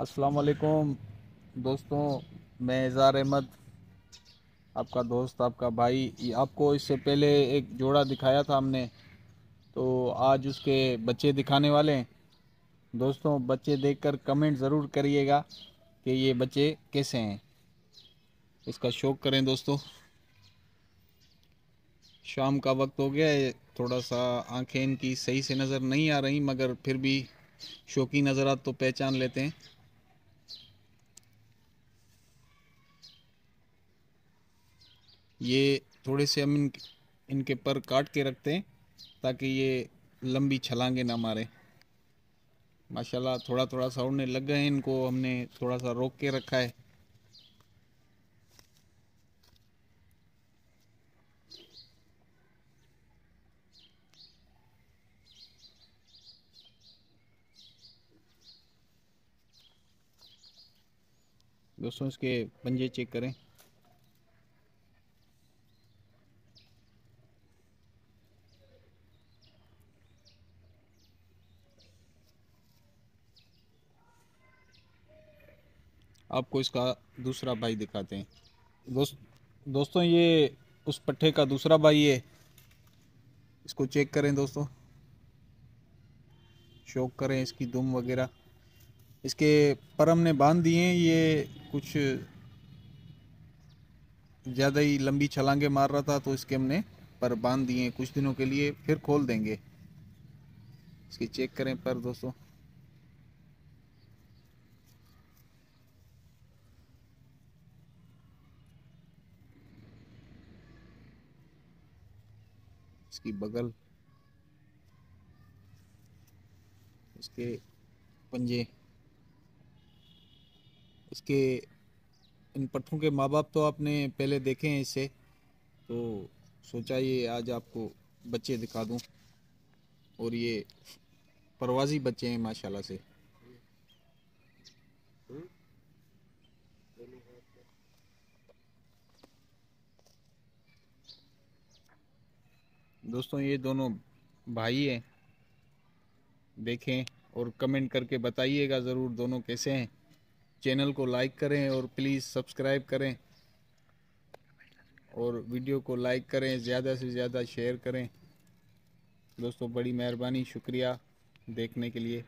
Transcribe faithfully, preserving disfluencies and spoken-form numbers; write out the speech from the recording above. अस्सलामुअलैकुम दोस्तों, मैं ज़ार अहमद आपका दोस्त, आपका भाई। आपको इससे पहले एक जोड़ा दिखाया था हमने, तो आज उसके बच्चे दिखाने वाले हैं। दोस्तों, बच्चे देखकर कमेंट ज़रूर करिएगा कि ये बच्चे कैसे हैं, इसका शौक़ करें। दोस्तों, शाम का वक्त हो गया है, थोड़ा सा आंखें इनकी सही से नज़र नहीं आ रही, मगर फिर भी शौकी नज़रात तो पहचान लेते हैं। ये थोड़े से हम इन, इनके पर काट के रखते हैं ताकि ये लंबी छलांगे ना मारे। माशाल्लाह, थोड़ा थोड़ा सा उड़ने लग गए हैं, इनको हमने थोड़ा सा रोक के रखा है। दोस्तों, इसके पंजे चेक करें। आपको इसका दूसरा भाई दिखाते हैं। दोस्त दोस्तों ये उस पट्टे का दूसरा भाई है, इसको चेक करें। दोस्तों, शौक करें इसकी दुम वगैरह। इसके पर हमने बांध दिए हैं, ये कुछ ज़्यादा ही लंबी छलांगे मार रहा था, तो इसके हमने पर बांध दिए हैं कुछ दिनों के लिए, फिर खोल देंगे। इसकी चेक करें पर। दोस्तों, इसकी बगल, इसके पंजे, इसके इन पट्ठों के माँ बाप तो आपने पहले देखे हैं इसे, तो सोचा ये आज आपको बच्चे दिखा दूं। और ये परवाजी बच्चे हैं माशाल्लाह से। दोस्तों, ये दोनों भाई हैं, देखें और कमेंट करके बताइएगा ज़रूर दोनों कैसे हैं। चैनल को लाइक करें और प्लीज़ सब्सक्राइब करें, और वीडियो को लाइक करें, ज़्यादा से ज़्यादा शेयर करें। दोस्तों, बड़ी मेहरबानी, शुक्रिया देखने के लिए।